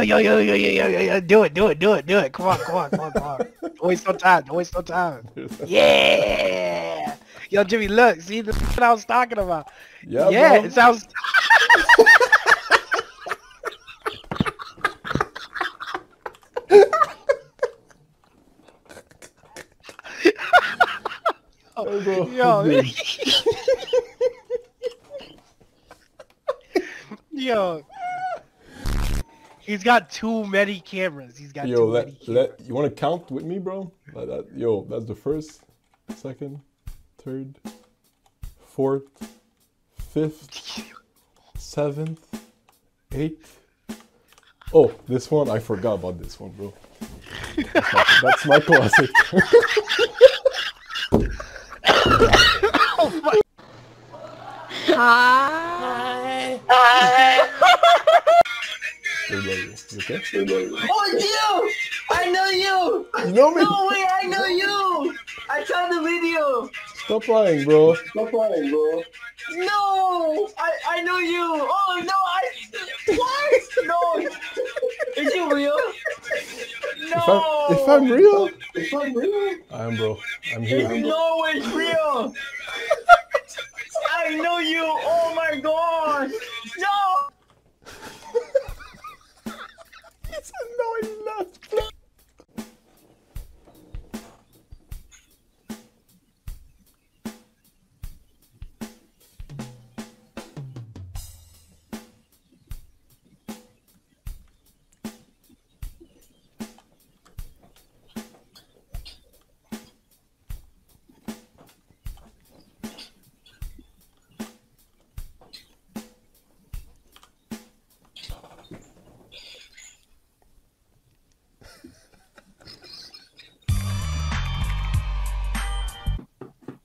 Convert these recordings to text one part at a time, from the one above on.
yo, do it. Come on. Don't waste no time, Yeah. Yo, Jimmy, look, see the shit I was talking about. Yeah, bro. It sounds... Yo. Yo. He's got too many cameras. Yo, you want to count with me, bro? Yo, that's the first, second, third, fourth, fifth, seventh, eighth. Oh, this one. I forgot about this one, bro. That's my classic. Oh, my. Hi. You okay? Oh, it's you! I know you! You know me? No way, I know you! I saw the video! Stop lying, bro. No! I know you! Oh, no! What? No! Is you real? No! If I'm real? I am, bro. I'm here. No, it's real! I know you! Oh, my gosh! No!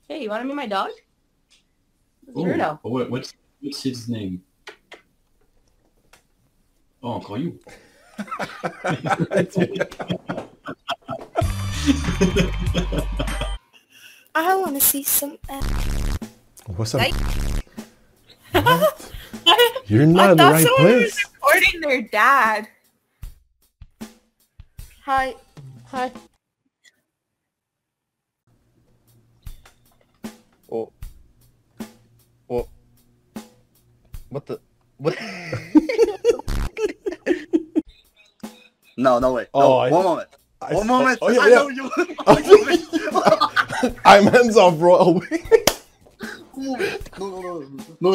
Hey, you want to meet my dog? Weirdo. Oh, what's his name? Oh, I'll call you. I want to see some. What's up? What? You're not in the right place. I thought someone was recording their dad. Hi. Oh. What? No way. Oh, no, one moment. Oh, yeah, I know you. I'm hands off, bro. No,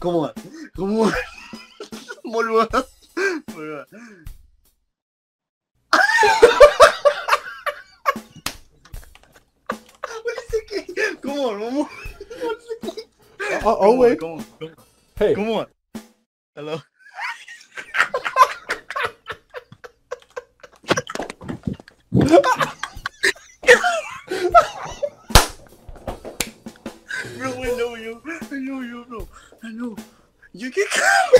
Come on. More. Come on. Wait. Come on. Hey. Come on. Hello. Bro, I know you. Bro. I know. You can come.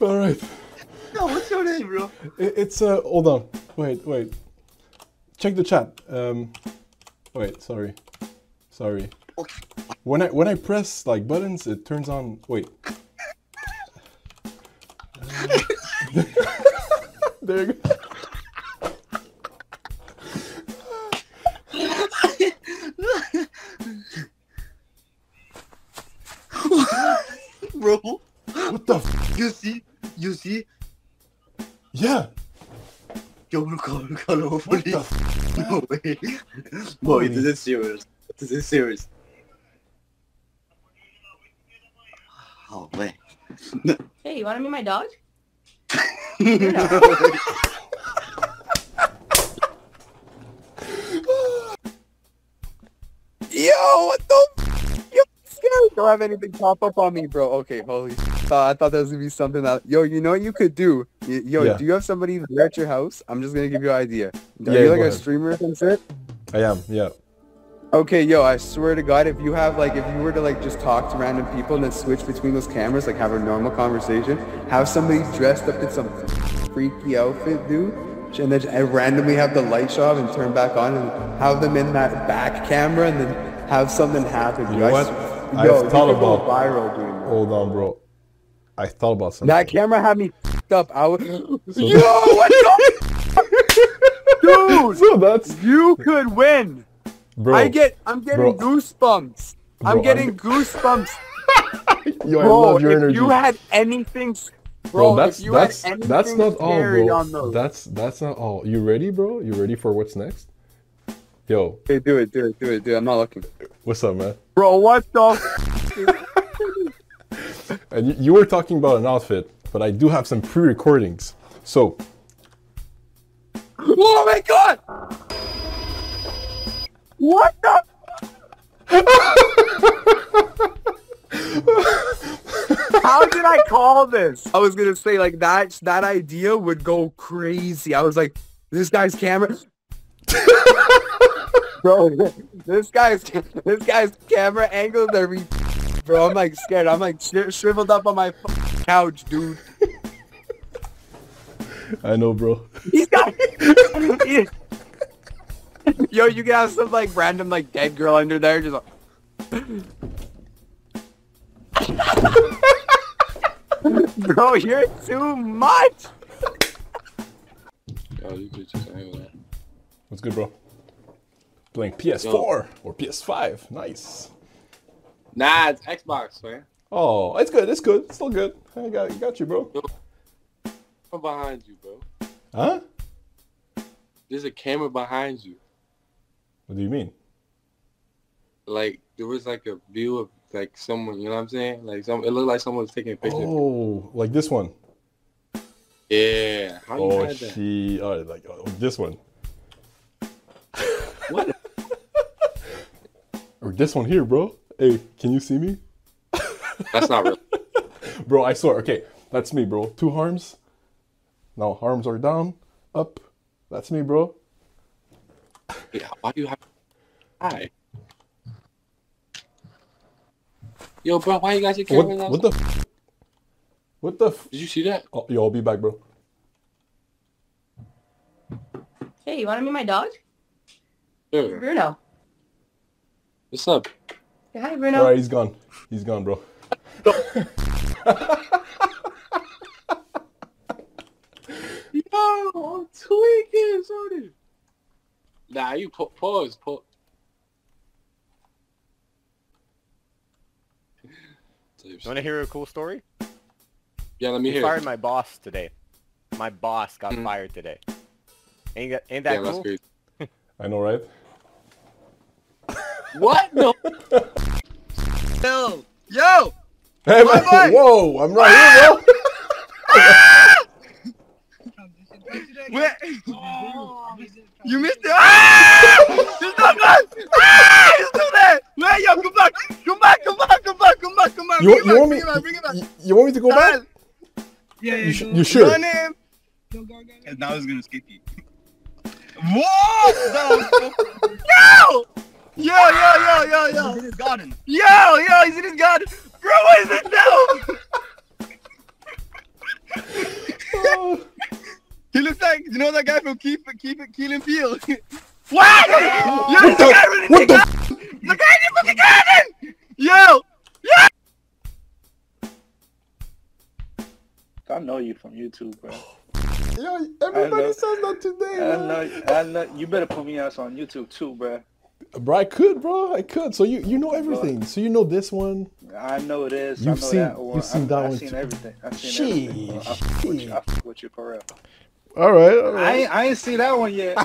Alright. No, what's your name, bro? It's, hold on. Wait. Check the chat. Wait, sorry. Okay. When I press, like, buttons, it turns on... Wait. There you go. Bro. What the f? You see? Yeah. Yo, look, what the f? No way. Boy, this is serious. Oh, man. Hey, you want to meet my dog? Yo, what the f? Yo, still have anything pop up on me, bro. Okay, holy shit. I thought that was going to be something that... Yo, you know what you could do? Yo, yeah. Do you have somebody there at your house? I'm just going to give you an idea. Are you like a streamer or something? I am, yeah. Okay, yo, I swear to God, if you have, like, if you were to, like, just talk to random people and then switch between those cameras, like, have a normal conversation, have somebody dressed up in some freaky outfit, dude, and then just randomly have the light shut off and turn back on and have them in that back camera and then have something happen, dude. You know what? I thought about... viral, dude. Hold on, bro. I thought about something. That camera had me f***ed up. I was... Yo, what the... Dude! So that's... You could win! Bro, I'm getting goosebumps. Yo, bro, I love your energy. If you had anything, bro, that's not all, bro. That's not all. You ready, bro? You ready for what's next? Yo. Hey, do it, dude. I'm not looking. What's up, man? Bro, what the? And you were talking about an outfit, but I do have some pre-recordings. So. Oh my God! What the? How did I call this? I was gonna say like that idea would go crazy. I was like, this guy's camera, bro. This guy's camera angles are ridiculous, bro. I'm like scared. I'm like shriveled up on my couch, dude. I know, bro. He's got. Yo, you can have some like random like dead girl under there, just like... Bro, you're too much. Yo, you bitches ain't gonna... What's good, bro? Playing PS4 or PS5? Nice. Nah, it's Xbox, man. Oh, it's good. It's good. It's still good. I got you, bro. I'm behind you, bro. Huh? There's a camera behind you. What do you mean? Like, there was like a view of like someone, you know what I'm saying? Like, it looked like someone was taking a picture. Oh, like this one? Yeah. How oh, she, oh, like oh, this one. What? Or this one here, bro. Hey, can you see me? That's not real. Bro, I swear. Okay, that's me, bro. Two arms. Now, arms are down, up. That's me, bro. Yeah, why do you have... Hi. Yo, bro, why you got your camera now? What the f... What the f... Did you see that? Oh, yo, I'll be back, bro. Hey, you want to meet my dog? Sure. Bruno. What's up? Hey, hi, Bruno. Alright, he's gone. He's gone, bro. No. Yo, I'm tweaking, sorry. Nah, you pause. You want to hear a cool story? Yeah, let me hear. Fired my boss today. My boss got fired today. Ain't that cool? That's great. I know, right? What? No. Yo. Hey, my boy. Whoa, I'm right here, bro. Where? Oh, you missed it! Ah! It's not bad! Ah! It's too late! Where yo? Come back! You want me to go back? Yeah, yeah. You sure? And now he's gonna skip you. Whoa! Yo! He's in his garden. Yo! He's in his garden. Bro, what is it now? He looks like, you know that guy from Keel and Peele? What? Yo, what the guy really what the the guy in the fucking garden! Yo! I know you from YouTube, bro. Yo, everybody says that today, I know. You better put me out on YouTube too, bro. Bro, I could, bro. I could. So you know everything. So you know this one. I know this. You've seen that one. You've seen that one. I've seen everything. I fuck with you for real. All right, all right. I ain't seen that one yet.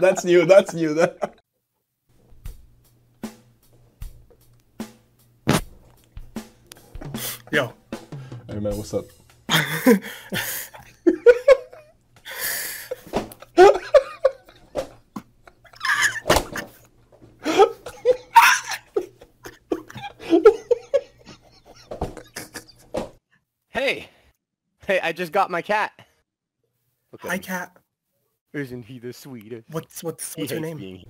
That's new. That's new. Yo. Hey, man, what's up? I just got my cat. Okay. Hi, cat. Isn't he the sweetest? What's your name?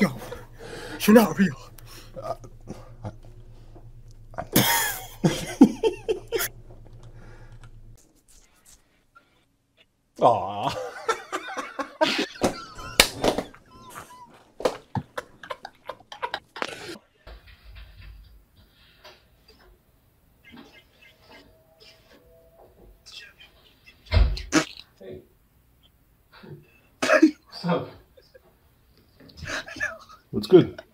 Yo, you're not real. Aww. Hey. What's up? What's good?